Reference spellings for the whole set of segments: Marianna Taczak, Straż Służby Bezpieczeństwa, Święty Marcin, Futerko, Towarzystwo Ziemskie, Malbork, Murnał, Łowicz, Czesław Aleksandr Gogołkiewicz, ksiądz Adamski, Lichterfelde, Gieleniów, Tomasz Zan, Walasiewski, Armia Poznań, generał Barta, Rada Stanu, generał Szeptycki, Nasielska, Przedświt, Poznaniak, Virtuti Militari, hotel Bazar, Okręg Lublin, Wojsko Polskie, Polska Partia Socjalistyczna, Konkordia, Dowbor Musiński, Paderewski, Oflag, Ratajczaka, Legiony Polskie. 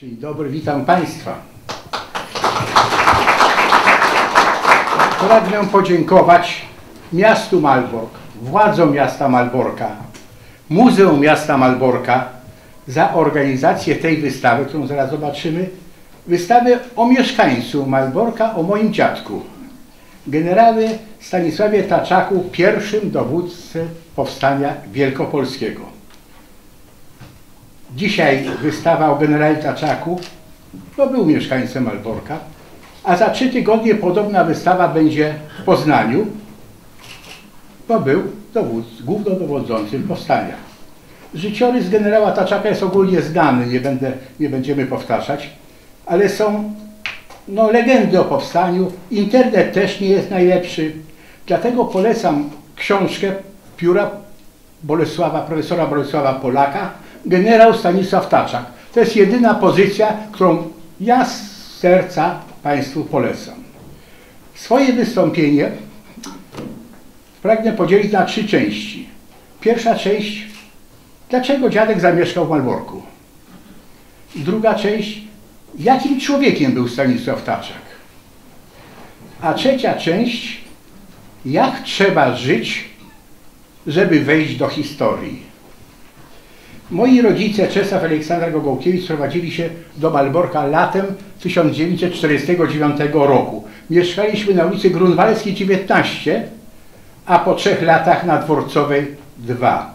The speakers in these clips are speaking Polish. Czyli dobry, witam Państwa. Pragnę podziękować miastu Malbork, władzom miasta Malborka, Muzeum Miasta Malborka za organizację tej wystawy, którą zaraz zobaczymy. Wystawy o mieszkańcu Malborka, o moim dziadku, generale Stanisławie Taczaku, pierwszym dowódcy Powstania Wielkopolskiego. Dzisiaj wystawa o generale Taczaku, bo był mieszkańcem Malborka, a za 3 tygodnie podobna wystawa będzie w Poznaniu, bo był głównodowodzącym Powstania. Życiorys generała Taczaka jest ogólnie znany, nie będziemy powtarzać, ale są legendy o powstaniu, internet też nie jest najlepszy, dlatego polecam książkę pióra profesora Bolesława Polaka, generał Stanisław Taczak. To jest jedyna pozycja, którą ja z serca Państwu polecam. Swoje wystąpienie pragnę podzielić na 3 części. Pierwsza część, dlaczego dziadek zamieszkał w Malborku. Druga część, jakim człowiekiem był Stanisław Taczak. A trzecia część, jak trzeba żyć, żeby wejść do historii. Moi rodzice, Czesław Aleksandr Gogołkiewicz, sprowadzili się do Malborka latem 1949 roku. Mieszkaliśmy na ulicy Grunwaldzkiej 19, a po 3 latach na Dworcowej 2.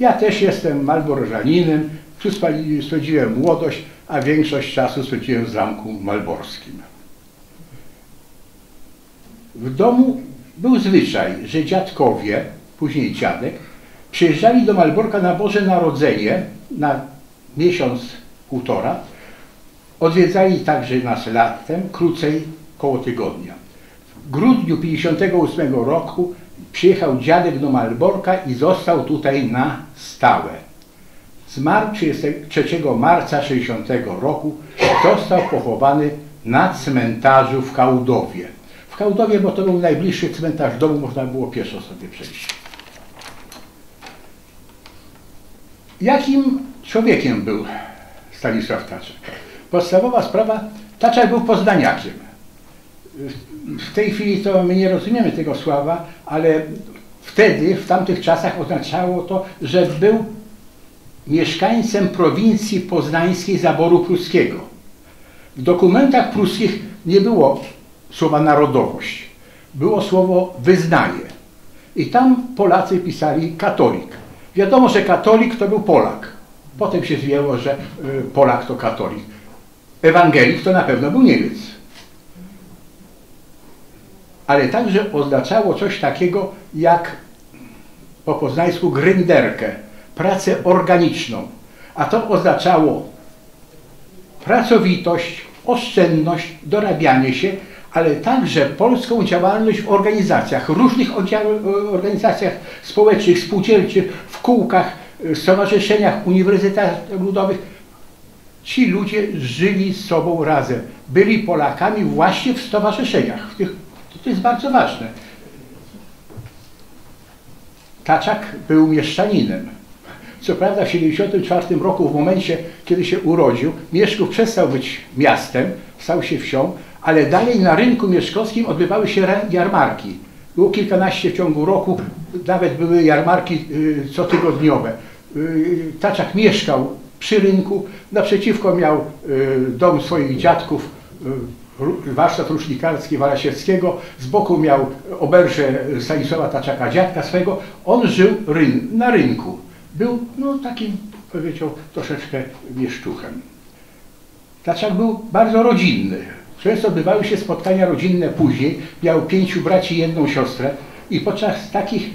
Ja też jestem malborzaninem, tu spędziłem młodość, a większość czasu spędziłem w Zamku Malborskim. W domu był zwyczaj, że dziadkowie, później dziadek, przyjeżdżali do Malborka na Boże Narodzenie na 1–1,5 miesiąca. Odwiedzali także nas latem, krócej, koło tygodnia. W grudniu 1958 roku przyjechał dziadek do Malborka i został tutaj na stałe. Zmarł 3 marca 60 roku. Został pochowany na cmentarzu w Kałdowie. W Kałdowie, bo to był najbliższy cmentarz domu, można było pieszo sobie przejść. Jakim człowiekiem był Stanisław Taczak? Podstawowa sprawa, Taczak był poznaniakiem. W tej chwili to my nie rozumiemy tego słowa, ale wtedy, w tamtych czasach oznaczało to, że był mieszkańcem prowincji poznańskiej zaboru pruskiego. W dokumentach pruskich nie było słowa narodowość, było słowo wyznanie. I tam Polacy pisali katolik. Wiadomo, że katolik to był Polak. Potem się zwięło, że Polak to katolik. Ewangelik to na pewno był Niemiec. Ale także oznaczało coś takiego jak po poznańsku grynderkę, pracę organiczną. A to oznaczało pracowitość, oszczędność, dorabianie się, ale także polską działalność w organizacjach, różnych organizacjach społecznych, spółdzielczych, w kółkach, stowarzyszeniach, uniwersytetach ludowych. Ci ludzie żyli z sobą razem, byli Polakami właśnie w stowarzyszeniach. To jest bardzo ważne. Taczak był mieszczaninem. Co prawda w 1974 roku, w momencie, kiedy się urodził, Mieszków przestał być miastem, stał się wsią, ale dalej na rynku mieszkowskim odbywały się jarmarki. Było kilkanaście w ciągu roku, nawet były jarmarki cotygodniowe. Taczak mieszkał przy rynku, naprzeciwko miał dom swoich dziadków, warsztat rusznikarski Walasiewskiego, z boku miał oberżę Stanisława Taczaka, dziadka swego. On żył na rynku. Był takim, powiedział, troszeczkę mieszczuchem. Taczak był bardzo rodzinny. Często odbywały się spotkania rodzinne później, miał 5 braci i 1 siostrę i podczas takich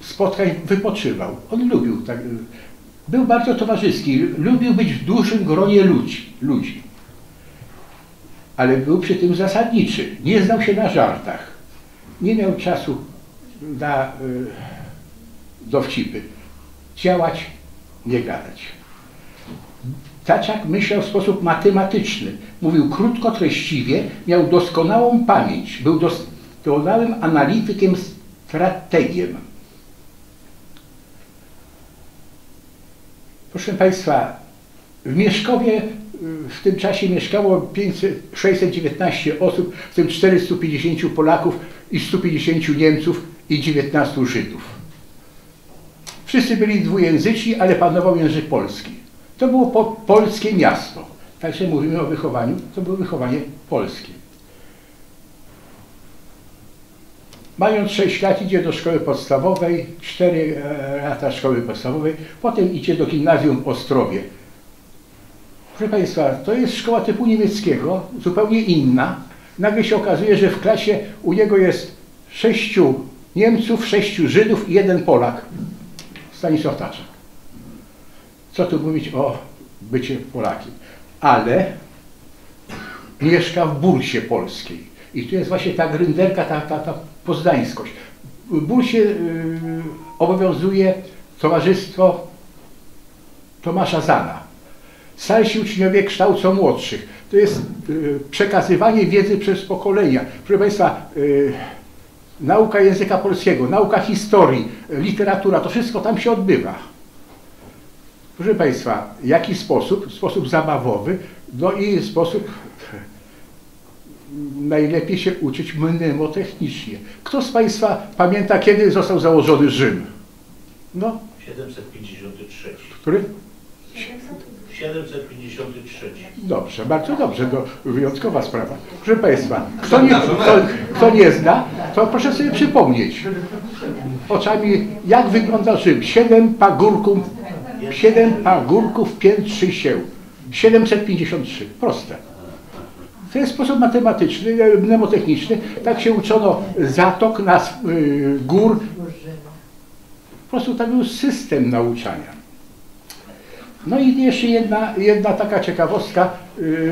spotkań wypoczywał. On lubił, był bardzo towarzyski, lubił być w dużym gronie ludzi. Ale był przy tym zasadniczy, nie znał się na żartach, nie miał czasu na dowcipy. Działać, nie gadać. Taczak myślał w sposób matematyczny, mówił krótko, treściwie, miał doskonałą pamięć, był doskonałym analitykiem, strategiem. Proszę Państwa, W Mieszkowie w tym czasie mieszkało 619 osób, w tym 450 Polaków i 150 Niemców i 19 Żydów. Wszyscy byli dwujęzyczni, ale panował język polski. To było polskie miasto. Także mówimy o wychowaniu, to było wychowanie polskie. Mając 6 lat idzie do szkoły podstawowej, 4 lata szkoły podstawowej, potem idzie do gimnazjum w Ostrowie. Proszę Państwa, to jest szkoła typu niemieckiego, zupełnie inna. Nagle się okazuje, że w klasie u niego jest 6 Niemców, 6 Żydów i 1 Polak. Stanisław Taczak. Co tu mówić o bycie Polakiem? Ale mieszka w bursie polskiej. I tu jest właśnie ta grynderka, ta poznańskość. W bursie obowiązuje towarzystwo Tomasza Zana. Starsi uczniowie kształcą młodszych. To jest przekazywanie wiedzy przez pokolenia. Proszę Państwa, nauka języka polskiego, nauka historii, literatura, to wszystko tam się odbywa. Proszę Państwa, w jaki sposób? Sposób zabawowy, no i sposób najlepiej się uczyć mnemotechnicznie. Kto z Państwa pamięta, kiedy został założony Rzym? No? 753. Który? 753. Dobrze, bardzo dobrze, to wyjątkowa sprawa. Proszę Państwa, kto nie zna, to proszę sobie przypomnieć oczami, jak wygląda Rzym. 7 pagórków piętrzy się. 753. Proste. To jest sposób matematyczny, mnemotechniczny. Tak się uczono zatok, nas, gór. Po prostu tam był system nauczania. No i jeszcze jedna taka ciekawostka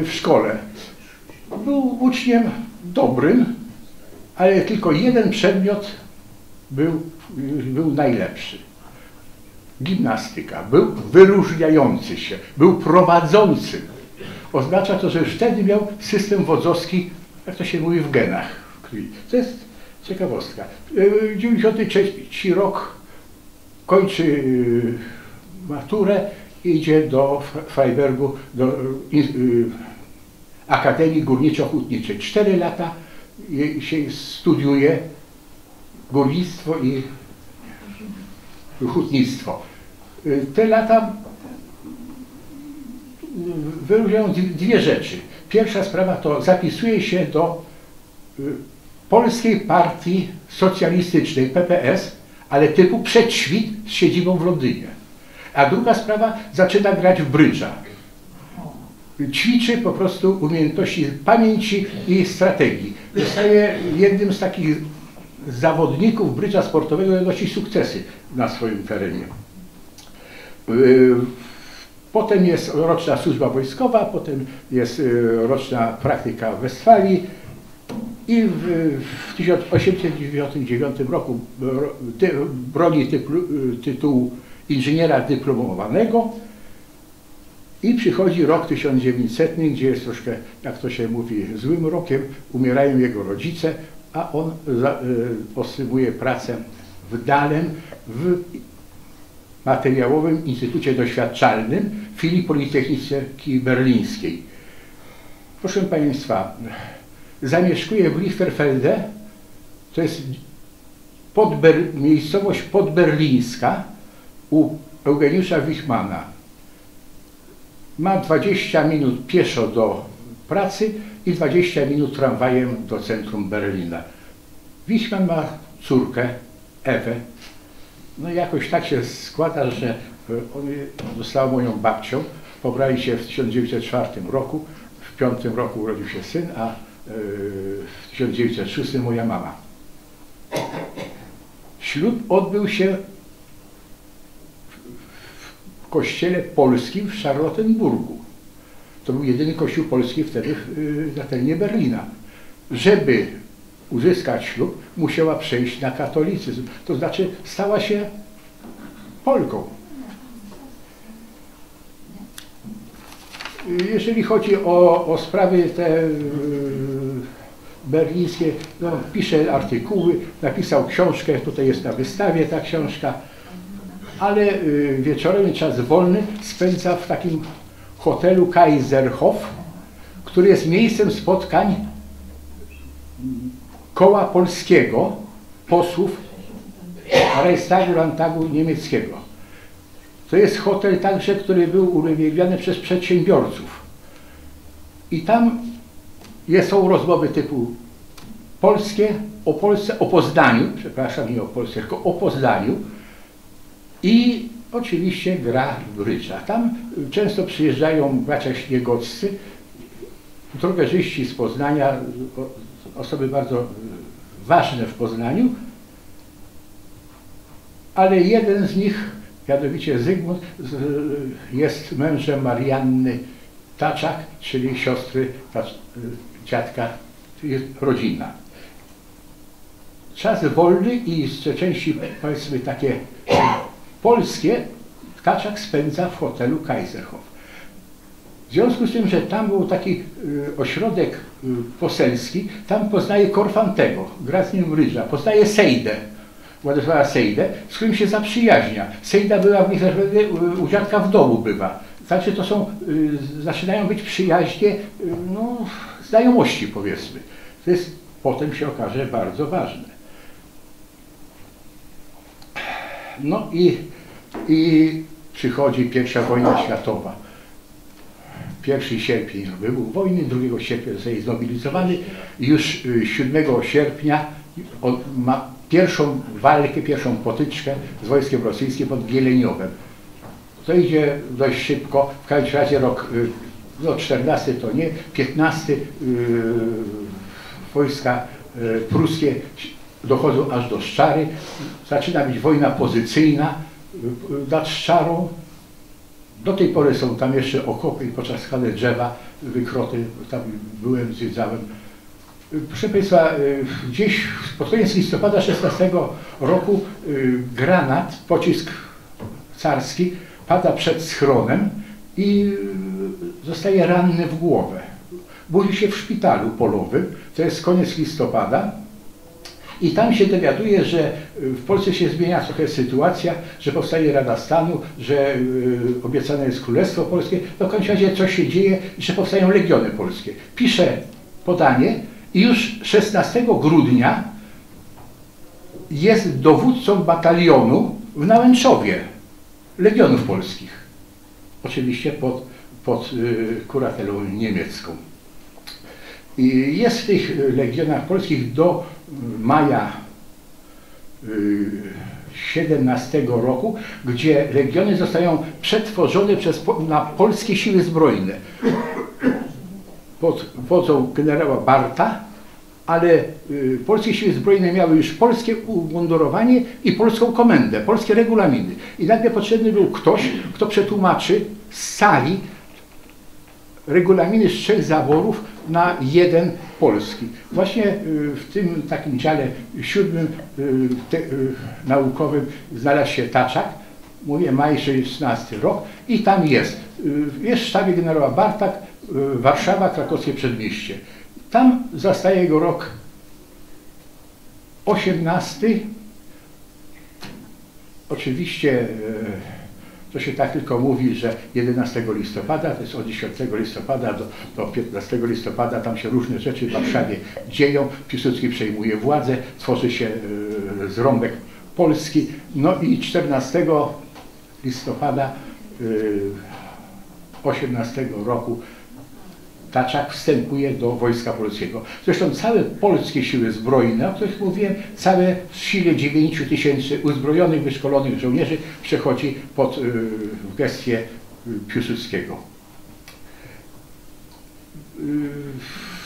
w szkole. Był uczniem dobrym, ale tylko jeden przedmiot był najlepszy. Gimnastyka. Był wyróżniający się, był prowadzącym. Oznacza to, że wtedy miał system wodzowski, jak to się mówi, w genach. To jest ciekawostka. 93 rok kończy maturę, idzie do Freibergu, do Akademii Górniczo-Hutniczej. 4 lata się studiuje górnictwo i hutnictwo. Te lata wyróżniają dwie rzeczy. Pierwsza sprawa to zapisuje się do Polskiej Partii Socjalistycznej, PPS, ale typu Przedświt z siedzibą w Londynie. A druga sprawa, zaczyna grać w brydża. Ćwiczy po prostu umiejętności pamięci i strategii. Zostaje jednym z takich zawodników brydża sportowego, odnosi sukcesy na swoim terenie. Potem jest roczna służba wojskowa, potem jest roczna praktyka w Westfalii i w 1899 roku broni tytułu inżyniera dyplomowanego i przychodzi rok 1900, gdzie jest troszkę, jak to się mówi, złym rokiem, umierają jego rodzice, a on otrzymuje pracę w Dalem w Materiałowym Instytucie Doświadczalnym w filii Politechniki Berlińskiej. Proszę Państwa, zamieszkuje w Lichterfelde, to jest miejscowość podberlińska, u Eugeniusza Wichmana. Ma 20 minut pieszo do pracy i 20 minut tramwajem do centrum Berlina. Wichman ma córkę, Ewę. No jakoś tak się składa, że ona została moją babcią. Pobrali się w 1904 roku, w 1905 roku urodził się syn, a w 1906 moja mama. Ślub odbył się w kościele polskim w Charlottenburgu. To był jedyny kościół polski wtedy na terenie Berlina. Żeby uzyskać ślub, musiała przejść na katolicyzm. To znaczy stała się Polką. Jeżeli chodzi o sprawy te berlińskie, no, pisze artykuły, napisał książkę, tutaj jest na wystawie ta książka, ale wieczorem, czas wolny spędza w takim hotelu Kaiserhof, który jest miejscem spotkań koła polskiego, posłów Reichstagu, Landtagu niemieckiego. To jest hotel także, który był uwielbiany przez przedsiębiorców. I tam są rozmowy typu polskie, o Polsce, o Poznaniu, przepraszam, nie o Polsce, tylko o Poznaniu. I oczywiście gra w brydża. Tam często przyjeżdżają bracia śniegowscy, drogerzyści z Poznania, osoby bardzo ważne w Poznaniu, ale jeden z nich, mianowicie Zygmunt, jest mężem Marianny Taczak, czyli siostry dziadka, jest rodzina. Czas wolny i z części, powiedzmy, takie polskie, Taczak spędza w hotelu Kaiserhof. W związku z tym, że tam był taki ośrodek poselski, tam poznaje Korfantego, gra z nim brydża, poznaje Sejdę, Władysława Sejdę, z którym się zaprzyjaźnia. Sejda była w Lichterfelde, u dziadka w domu bywa. Znaczy to są, zaczynają być przyjaźnie, no, znajomości, powiedzmy. To jest, potem się okaże, bardzo ważne. No i przychodzi pierwsza wojna światowa. 1 sierpnia wybuch wojny, 2 sierpnia zostaje zmobilizowany i już 7 sierpnia on ma pierwszą walkę, pierwszą potyczkę z wojskiem rosyjskim pod Gieleniowem. To idzie dość szybko, w każdym razie rok 14 to nie, 15 wojska pruskie dochodzą aż do Szczary, zaczyna być wojna pozycyjna nad Szczarą. Do tej pory są tam jeszcze okopy i poczaskane drzewa, wykroty, tam byłem, zwiedzałem. Proszę Państwa, gdzieś pod koniec listopada 16 roku granat, pocisk carski pada przed schronem i zostaje ranny w głowę. Budzi się w szpitalu polowym, to jest koniec listopada. I tam się dowiaduje, że w Polsce się zmienia trochę sytuacja, że powstaje Rada Stanu, że obiecane jest Królestwo Polskie. No w końcu razie coś się dzieje, że powstają Legiony Polskie. Pisze podanie i już 16 grudnia jest dowódcą batalionu w Nałęczowie Legionów Polskich. Oczywiście pod kuratelą niemiecką. I jest w tych Legionach Polskich do maja 17 roku, gdzie Legiony zostają przetworzone na polskie siły zbrojne pod wodzą generała Barta, ale polskie siły zbrojne miały już polskie umundurowanie i polską komendę, polskie regulaminy. I nagle potrzebny był ktoś, kto przetłumaczy z sali regulaminy z 3 zaborów na 1 polski. Właśnie w tym takim dziale 7 naukowym znalazł się Taczak, mówię maj 16 rok i tam jest w sztabie generała Barta, Warszawa, Krakowskie Przedmieście. Tam zostaje go rok 18, oczywiście to się tak tylko mówi, że 11 listopada, to jest od 10 listopada do 15 listopada, tam się różne rzeczy w Warszawie dzieją. Piłsudski przejmuje władzę, tworzy się zrąbek Polski. No i 14 listopada 18 roku Taczak wstępuje do Wojska Polskiego. Zresztą całe polskie siły zbrojne, o których mówiłem, całe w sile 9 tysięcy uzbrojonych, wyszkolonych żołnierzy przechodzi pod gestię Piłsudskiego.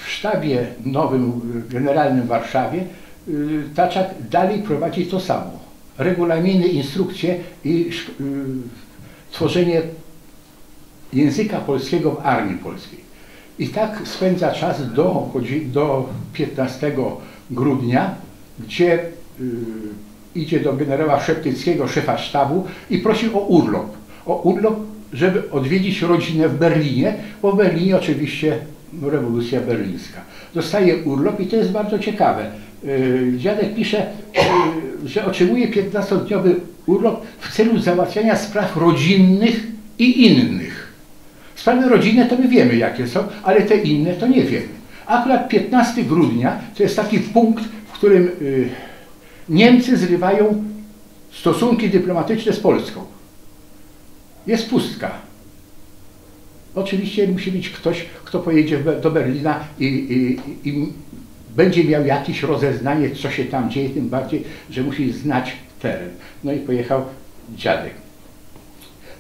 W sztabie nowym, generalnym w Warszawie Taczak dalej prowadzi to samo. Regulaminy, instrukcje i tworzenie języka polskiego w Armii Polskiej. I tak spędza czas do 15 grudnia, gdzie idzie do generała Szeptyckiego, szefa sztabu, i prosi o urlop, żeby odwiedzić rodzinę w Berlinie, bo w Berlinie oczywiście rewolucja berlińska. Dostaje urlop i to jest bardzo ciekawe. Dziadek pisze, że otrzymuje 15-dniowy urlop w celu załatwiania spraw rodzinnych i innych. Sprawy rodzinne to my wiemy jakie są, ale te inne to nie wiemy. Akurat 15 grudnia to jest taki punkt, w którym Niemcy zrywają stosunki dyplomatyczne z Polską. Jest pustka. Oczywiście musi być ktoś, kto pojedzie do Berlina i będzie miał jakieś rozeznanie, co się tam dzieje, tym bardziej, że musi znać teren. No i pojechał dziadek.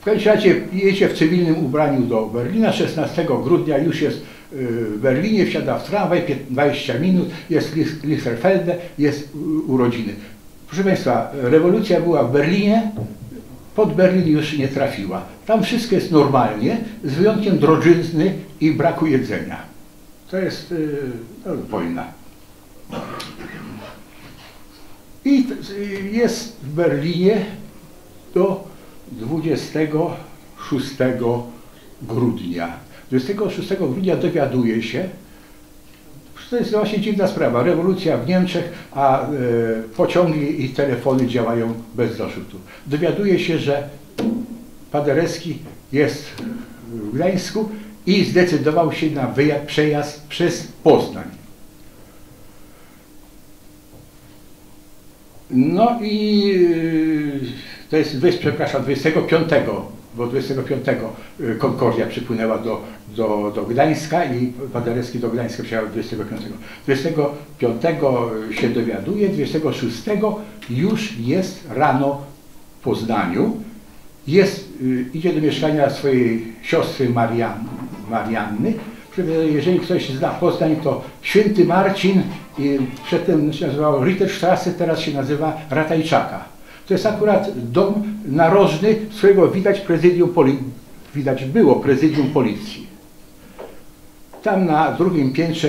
W każdym razie jedzie w cywilnym ubraniu do Berlina, 16 grudnia już jest w Berlinie, wsiada w tramwaj, 20 minut, jest Lichterfelde, jest urodziny. Proszę Państwa, rewolucja była w Berlinie, pod Berlin już nie trafiła. Tam wszystko jest normalnie, z wyjątkiem drożyzny i braku jedzenia. To jest wojna. I jest w Berlinie do 26 grudnia. 26 grudnia dowiaduje się, to jest właśnie dziwna sprawa, rewolucja w Niemczech, a pociągi i telefony działają bez zarzutu. Dowiaduje się, że Paderewski jest w Gdańsku i zdecydował się na przejazd przez Poznań. No i to jest, przepraszam, 25, bo 25 Konkordia przypłynęła do Gdańska i Paderewski do Gdańska przyjechał 25. 25 się dowiaduje, 26 już jest rano w Poznaniu. Jest, idzie do mieszkania swojej siostry Marianny. Jeżeli ktoś zna Poznań, to Święty Marcin, przedtem się nazywało Ritterstrasse, teraz się nazywa Ratajczaka. To jest akurat dom narożny, z którego widać było prezydium policji. Tam na drugim piętrze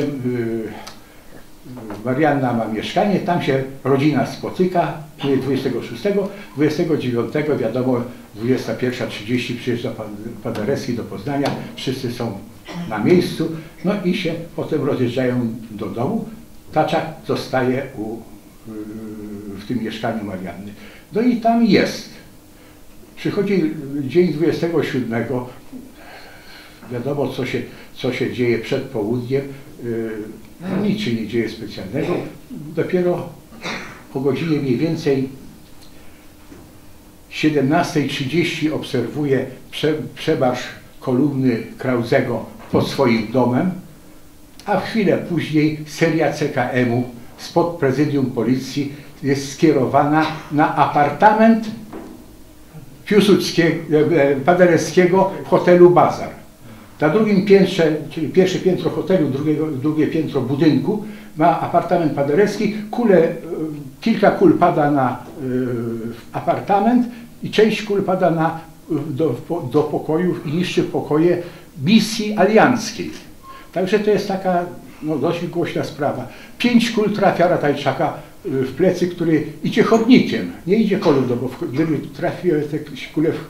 Marianna ma mieszkanie, tam się rodzina spotyka 26, 29 wiadomo, 21:30 przyjeżdża Paderewski do Poznania, wszyscy są na miejscu, no i się potem rozjeżdżają do domu. Taczak zostaje w tym mieszkaniu Marianny. No i tam jest. Przychodzi dzień 27, wiadomo co się dzieje przed południem, nic się nie dzieje specjalnego. Dopiero po godzinie mniej więcej 17:30 obserwuje przemarsz kolumny Krauzego pod swoim domem, a chwilę później seria CKM-u spod prezydium policji jest skierowana na apartament Paderewskiego w hotelu Bazar. Na drugim piętrze, czyli pierwsze piętro hotelu, drugie piętro budynku, ma apartament Paderewski. Kilka kul pada na apartament i część kul pada do pokojów i niszczy pokoje misji alianckiej. Także to jest taka dość głośna sprawa. 5 kul trafia Ratajczaka w plecy, który idzie chodnikiem, nie idzie kolumną, bo gdyby trafiły te kule w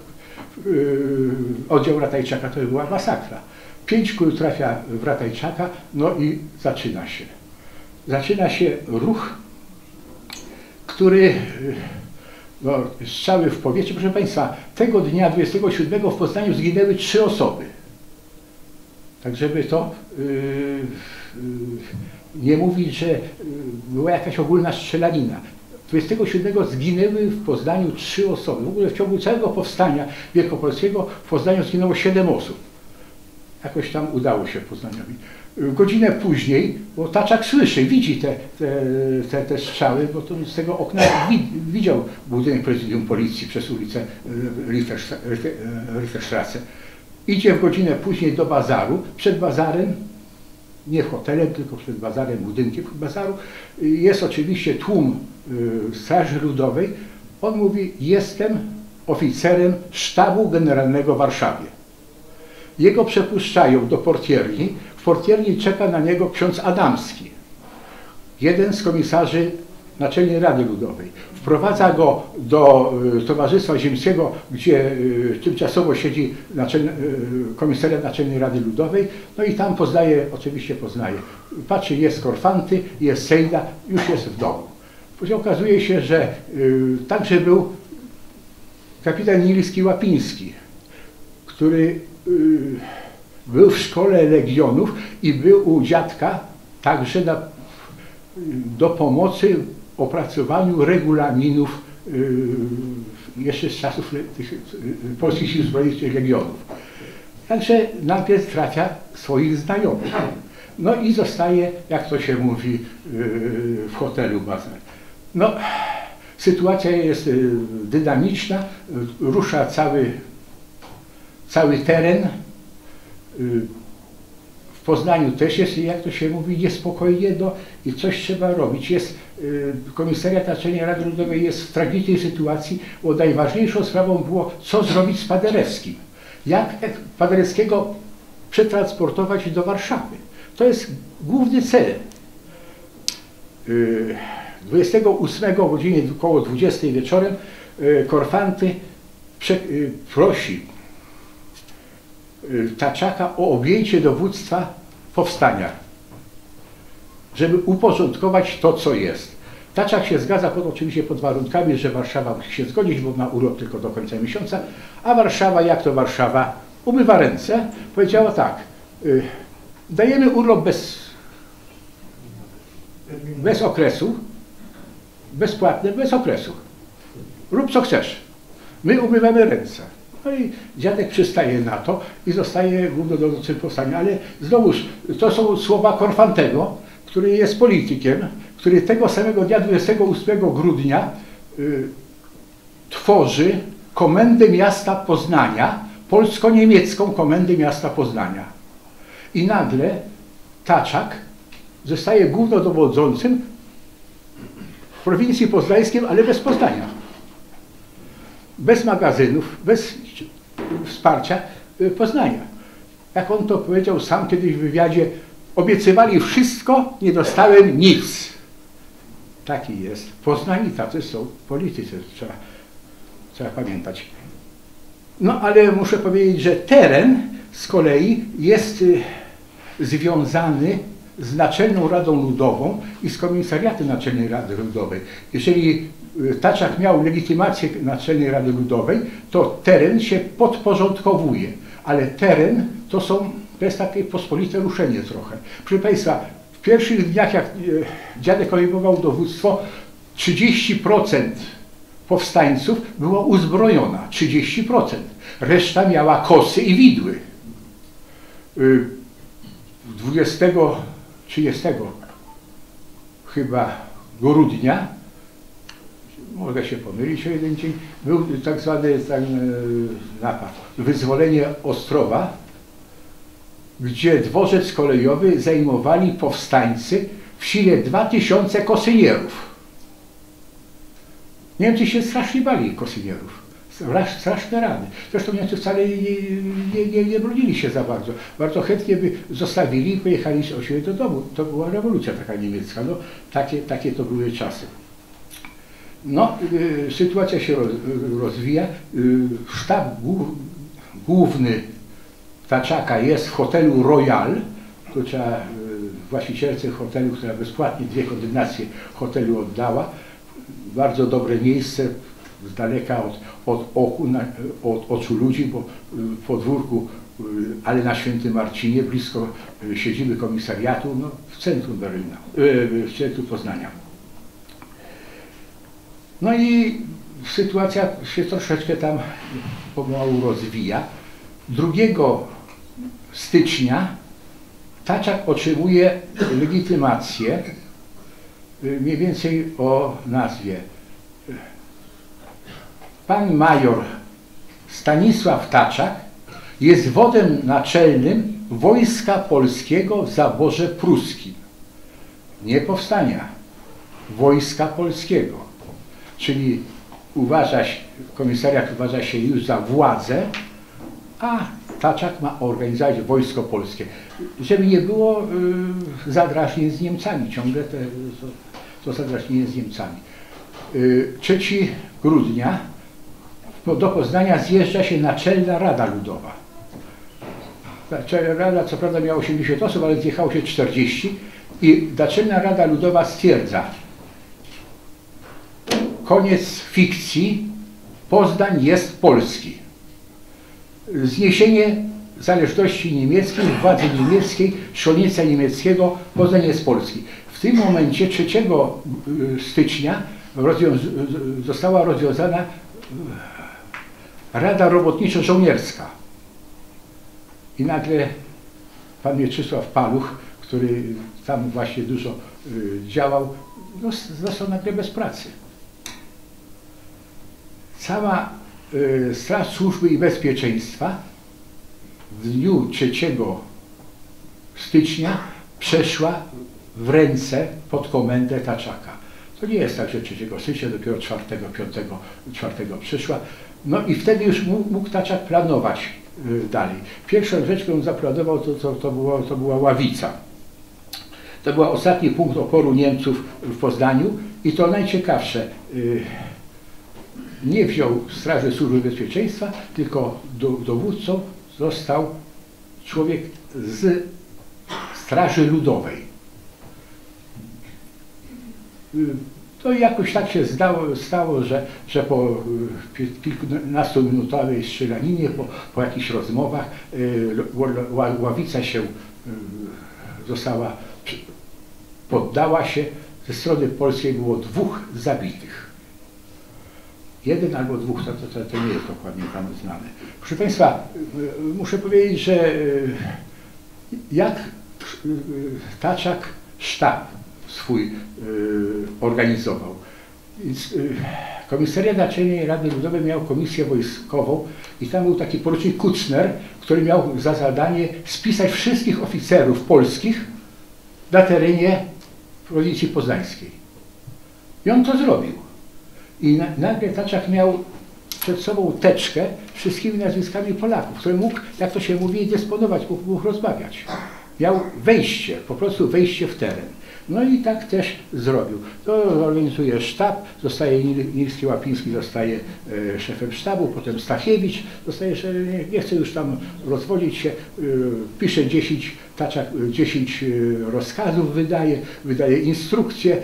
oddział Ratajczaka, to by była masakra. 5 kul trafia w Ratajczaka, no i zaczyna się. Zaczyna się ruch, który strzały w powietrze. Proszę Państwa, tego dnia 27 w Poznaniu zginęły 3 osoby. Tak żeby to nie mówić, że była jakaś ogólna strzelanina. 27 zginęły w Poznaniu 3 osoby. W ogóle w ciągu całego powstania wielkopolskiego w Poznaniu zginęło 7 osób. Jakoś tam udało się Poznaniowi. Godzinę później, bo Taczak słyszy, widzi te strzały, bo to z tego okna widział budynek prezydium policji przez ulicę Ritterstrasse. Idzie w godzinę później do bazaru, przed bazarem, nie hotelem, tylko przed bazarem, budynkiem bazaru, jest oczywiście tłum Straży Ludowej. On mówi, jestem oficerem sztabu generalnego w Warszawie. Jego przepuszczają do portierni. W portierni czeka na niego ksiądz Adamski, jeden z komisarzy Naczelnej Rady Ludowej. Wprowadza go do Towarzystwa Ziemskiego, gdzie tymczasowo siedzi komisariat Naczelnej Rady Ludowej. No i tam oczywiście poznaje. Patrzy, jest Korfanty, jest Sejda, już jest w domu. Później okazuje się, że także był kapitan Nilski Łapiński, który Był w szkole legionów i był u dziadka także do pomocy w opracowaniu regulaminów jeszcze z czasów Polskich Sił Zbrojnych Legionów. Także najpierw trafia swoich znajomych. No i zostaje, jak to się mówi, w hotelu Bazar. No, sytuacja jest dynamiczna, rusza cały teren. W Poznaniu też jest, jak to się mówi, niespokojnie, no i coś trzeba robić. Komisariat Naczelnej Rady Ludowej jest w tragicznej sytuacji, bo najważniejszą sprawą było, co zrobić z Paderewskim. Jak Paderewskiego przetransportować do Warszawy. To jest główny cel. 28 o godzinie około 20 wieczorem Korfanty prosi Taczaka o objęcie dowództwa powstania, żeby uporządkować to, co jest. Taczak się zgadza, oczywiście pod warunkami, że Warszawa musi się zgodzić, bo ma urlop tylko do końca miesiąca, a Warszawa, jak to Warszawa, umywa ręce, powiedziała tak, dajemy urlop bez okresu, bezpłatny, bez okresu. Rób co chcesz, my umywamy ręce. No i dziadek przystaje na to i zostaje głównodowódcą powstania, ale znowuż to są słowa Korfantego, który jest politykiem, który tego samego dnia 28 grudnia tworzy Komendę Miasta Poznania, polsko-niemiecką Komendę Miasta Poznania. I nagle Taczak zostaje głównodowodzącym w prowincji poznańskiej, ale bez Poznania. Bez magazynów, bez wsparcia Poznania. Jak on to powiedział sam kiedyś w wywiadzie, obiecywali wszystko, nie dostałem nic. Taki jest Poznań i tacy są politycy, trzeba pamiętać. No ale muszę powiedzieć, że teren z kolei jest związany z Naczelną Radą Ludową i z Komisariatem Naczelnej Rady Ludowej. Jeżeli Taczak miał legitymację Naczelnej Rady Ludowej, to teren się podporządkowuje, ale teren to jest takie pospolite ruszenie trochę. Proszę Państwa, w pierwszych dniach, jak dziadek obejmował dowództwo, 30% powstańców była uzbrojona, 30%. Reszta miała kosy i widły. 20-30 chyba grudnia, mogę się pomylić o jeden dzień, był tak zwany napad, wyzwolenie Ostrowa, gdzie dworzec kolejowy zajmowali powstańcy w sile 2000 kosynierów. Niemcy się strasznie bali kosynierów. Straszne rany. Zresztą Niemcy wcale nie bronili się za bardzo. Bardzo chętnie by zostawili i pojechali o siebie do domu. To była rewolucja taka niemiecka. No, takie to były czasy. No, sytuacja się rozwija. Sztab główny Taczaka jest w hotelu Royal. To trzeba właścicielce hotelu, która bezpłatnie 2 kondygnacje hotelu oddała. Bardzo dobre miejsce, z daleka od oczu ludzi, bo w podwórku, ale na Świętym Marcinie, blisko siedziby komisariatu, no, w centrum Berlina, w centrum Poznania. No i sytuacja się troszeczkę tam pomału rozwija. 2 stycznia Taczak otrzymuje legitymację mniej więcej o nazwie. Pan major Stanisław Taczak jest wodem naczelnym Wojska Polskiego w zaborze pruskim. Nie powstania, Wojska Polskiego. Czyli komisariat uważa się już za władzę, a Taczak ma organizować Wojsko Polskie. Żeby nie było zadrażnień z Niemcami, ciągle to zadrażnienie z Niemcami. 3 grudnia do Poznania zjeżdża się Naczelna Rada Ludowa. Naczelna Rada co prawda miała 80 osób, ale zjechało się 40 i Naczelna Rada Ludowa stwierdza: koniec fikcji, Poznań jest polski. Zniesienie zależności niemieckiej, władzy niemieckiej, szkolnictwa niemieckiego, pochodzenie z Polski. W tym momencie 3 stycznia została rozwiązana Rada Robotniczo-Żołnierska. I nagle pan Mieczysław Paluch, który tam właśnie dużo działał, no, został nagle bez pracy. Cała Straż Służby i Bezpieczeństwa w dniu 3 stycznia przeszła w ręce pod komendę Taczaka. To nie jest tak, że 3 stycznia, dopiero 4 przyszła. No i wtedy już mógł Taczak planować dalej. Pierwszą rzecz, którą zaplanował, to była Ławica. To był ostatni punkt oporu Niemców w Poznaniu i to najciekawsze. Nie wziął Straży Służby Bezpieczeństwa, tylko dowódcą został człowiek z Straży Ludowej. To jakoś tak się stało, że po kilkunastominutowej strzelaninie, po jakichś rozmowach Ławica się poddała się. Ze strony polskiej było 2 zabitych. 1 albo 2, to nie jest dokładnie tam znane. Proszę Państwa, muszę powiedzieć, że jak Taczak sztab swój organizował. Komisariat Naczelnej Rady Ludowej miał komisję wojskową i tam był taki porucznik Kuczner, który miał za zadanie spisać wszystkich oficerów polskich na terenie prowincji poznańskiej. I on to zrobił. I nagle Taczak miał przed sobą teczkę wszystkimi nazwiskami Polaków, który mógł, jak to się mówi, dysponować, mógł rozmawiać. Miał wejście, po prostu wejście w teren. No i tak też zrobił. To organizuje sztab, zostaje Nilski-Łapiński, zostaje szefem sztabu, potem Stachiewicz, zostaje, nie chcę już tam rozwodzić się, pisze 10, Taczak 10 rozkazów wydaje instrukcje,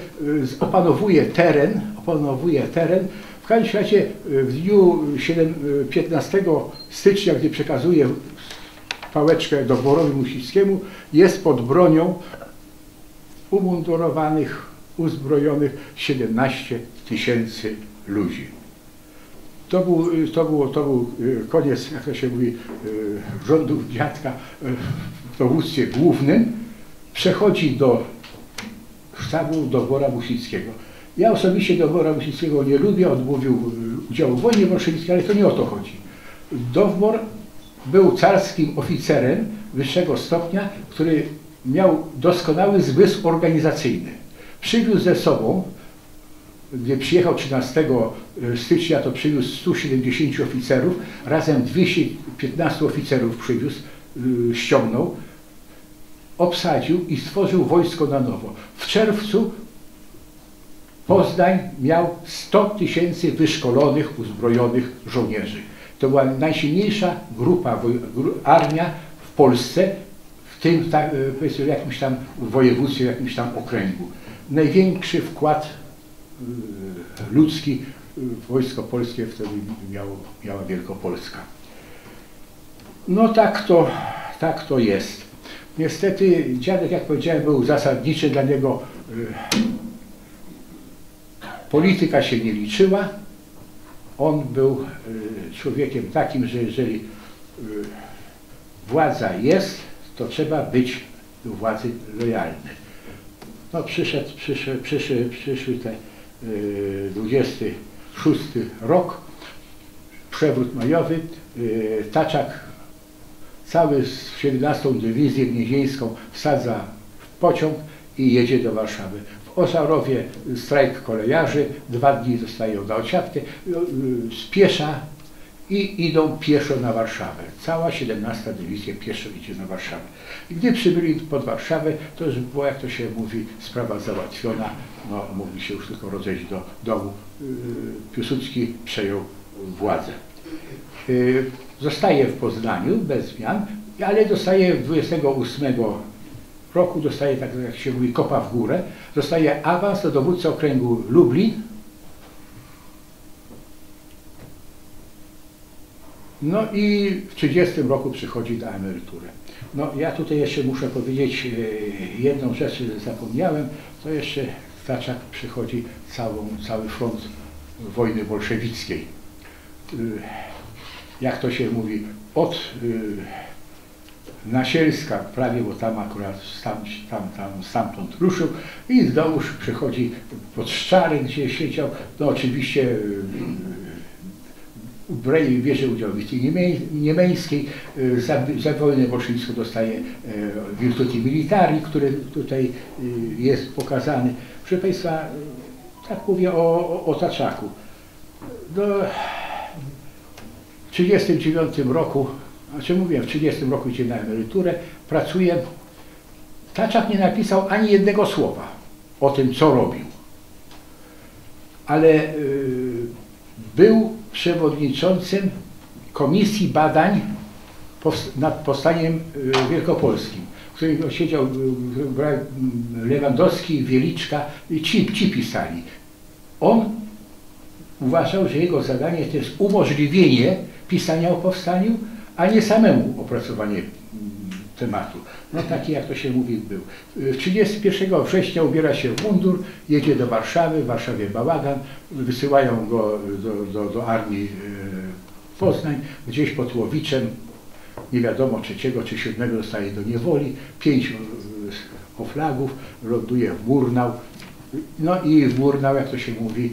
opanowuje teren. W każdym razie w dniu 15 stycznia, gdy przekazuje pałeczkę Dowborowi Musińskiemu, jest pod bronią umundurowanych, uzbrojonych 17 000 ludzi. To był koniec, jak to się mówi, rządów dziadka w dowództwie głównym. Przechodzi do sztabu Dowbora Musińskiego. Ja osobiście Dowbora Musińskiego nie lubię, odmówił udziału w wojnie bolszewickiej, ale to nie o to chodzi. Dowbor był carskim oficerem wyższego stopnia, który miał doskonały zmysł organizacyjny. Przywiózł ze sobą, gdy przyjechał 13 stycznia, to przywiózł 170 oficerów, razem 215 oficerów przywiózł, ściągnął, obsadził i stworzył wojsko na nowo. W czerwcu Poznań miał 100 000 wyszkolonych, uzbrojonych żołnierzy. To była najsilniejsza armia w Polsce, w tym w jakimś tam województwie, w jakimś tam okręgu. Największy wkład ludzki Wojsko Polskie wtedy miała Wielkopolska. No tak to jest. Niestety dziadek, jak powiedziałem, był zasadniczy, dla niego polityka się nie liczyła. On był człowiekiem takim, że jeżeli władza jest, to trzeba być do władzy lojalny. No przyszedł 26 rok, przewrót majowy, Taczak cały z 17 dywizję gnieźnieńską wsadza w pociąg i jedzie do Warszawy. W Osarowie strajk kolejarzy, 2 dni zostają na odsiadkę, spiesza i idą pieszo na Warszawę. Cała 17 dywizja pieszo idzie na Warszawę. I gdy przybyli pod Warszawę, to już była, jak to się mówi, sprawa załatwiona. No, mogli się już tylko rozejść do domu. Piłsudski przejął władzę. Zostaje w Poznaniu bez zmian, ale dostaje 28 roku, dostaje, tak jak się mówi, kopa w górę. Dostaje awans do dowódcy okręgu Lublin. No i w 1930 roku przychodzi na emeryturę. No ja tutaj jeszcze muszę powiedzieć jedną rzecz, zapomniałem, to jeszcze Taczak przychodzi cały front wojny bolszewickiej. Jak to się mówi, od Nasielska prawie, bo tam akurat stamtąd ruszył i znowuż przychodzi pod Szczary, gdzie siedział, no oczywiście bierze udział w bitwie niemeńskiej, za wojnę bolszewicką dostaje Virtuti Militari, który tutaj jest pokazany. Proszę Państwa, tak mówię o Taczaku. No, w 1939 roku, znaczy mówiłem, w 1930 roku idzie na emeryturę, pracuje. Taczak nie napisał ani jednego słowa o tym, co robił, ale był przewodniczącym Komisji Badań nad Powstaniem Wielkopolskim, w którym siedział Lewandowski, Wieliczka i ci pisali. On uważał, że jego zadanie to jest umożliwienie pisania o powstaniu, a nie samemu opracowanie tematu. No taki, jak to się mówi, był. 31 września ubiera się w mundur, jedzie do Warszawy, w Warszawie bałagan, wysyłają go do armii Poznań, gdzieś pod Łowiczem, nie wiadomo 3 czy 7 dostaje do niewoli, 5 oflagów, ląduje w Murnał, no i w Murnał, jak to się mówi,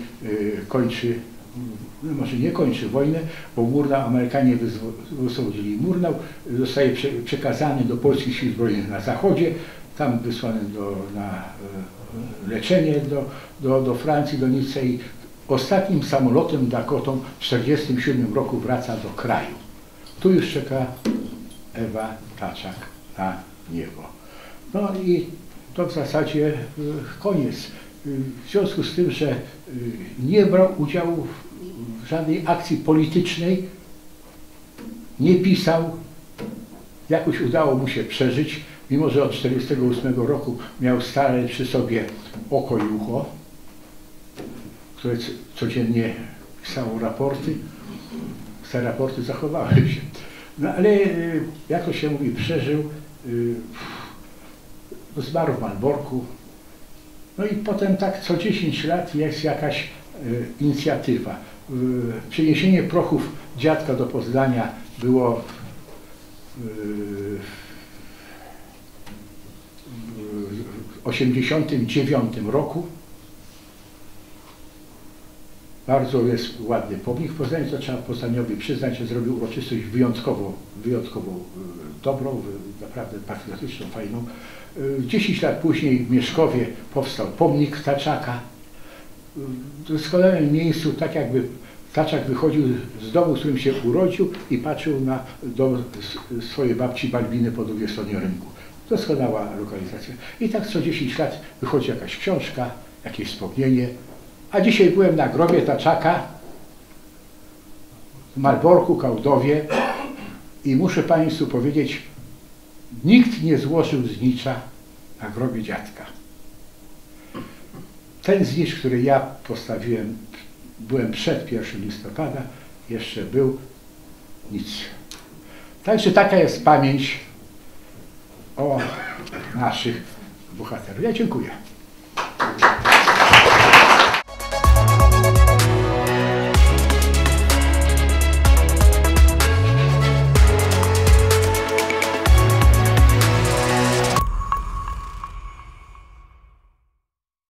kończy, no może nie kończy wojnę, bo Murnał, Amerykanie wyswobodzili Murnał, zostaje przekazany do polskich sił zbrojnych na zachodzie, tam wysłany na leczenie do Francji, do Nicei. Ostatnim samolotem Dakotą w 1947 roku wraca do kraju. Tu już czeka Ewa Taczak na niebo. No i to w zasadzie koniec. W związku z tym, że nie brał udziału w żadnej akcji politycznej, nie pisał, jakoś udało mu się przeżyć, mimo że od 1948 roku miał stale przy sobie oko i ucho, które codziennie pisało raporty. Te raporty zachowały się. No ale, jak to się mówi, przeżył, zmarł w Malborku. No i potem tak co 10 lat jest jakaś inicjatywa. Przeniesienie prochów dziadka do Poznania było w 1989 roku. Bardzo jest ładny pomnik w Poznaniu, to trzeba Poznaniowi przyznać, że zrobił uroczystość wyjątkowo dobrą, naprawdę patriotyczną, fajną. 10 lat później w Mieszkowie powstał pomnik Taczaka. W doskonałym miejscu, tak jakby Taczak wychodził z domu, w którym się urodził i patrzył na dom swojej babci Balbiny po drugiej stronie rynku. Doskonała lokalizacja. I tak co 10 lat wychodzi jakaś książka, jakieś wspomnienie. A dzisiaj byłem na grobie Taczaka w Malborku, Kałdowie i muszę Państwu powiedzieć, nikt nie złożył znicza na grobie dziadka. Ten znicz, który ja postawiłem, byłem przed 1 listopada, jeszcze był nic. Także taka jest pamięć o naszych bohaterach. Ja dziękuję.